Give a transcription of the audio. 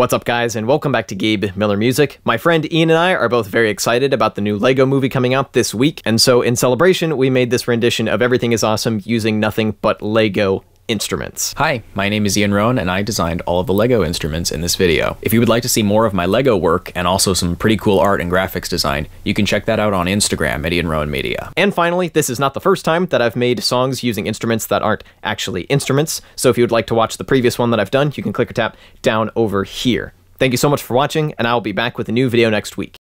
What's up, guys, and welcome back to Gabe Miller Music. My friend Ian and I are both very excited about the new Lego movie coming out this week, and so in celebration, we made this rendition of Everything Is Awesome using nothing but Lego instruments. Hi, my name is Ian Rohan, and I designed all of the Lego instruments in this video. If you would like to see more of my Lego work and also some pretty cool art and graphics design, you can check that out on Instagram at Ian Rohan Media. And finally, this is not the first time that I've made songs using instruments that aren't actually instruments, so if you would like to watch the previous one that I've done, you can click or tap down over here. Thank you so much for watching, and I'll be back with a new video next week.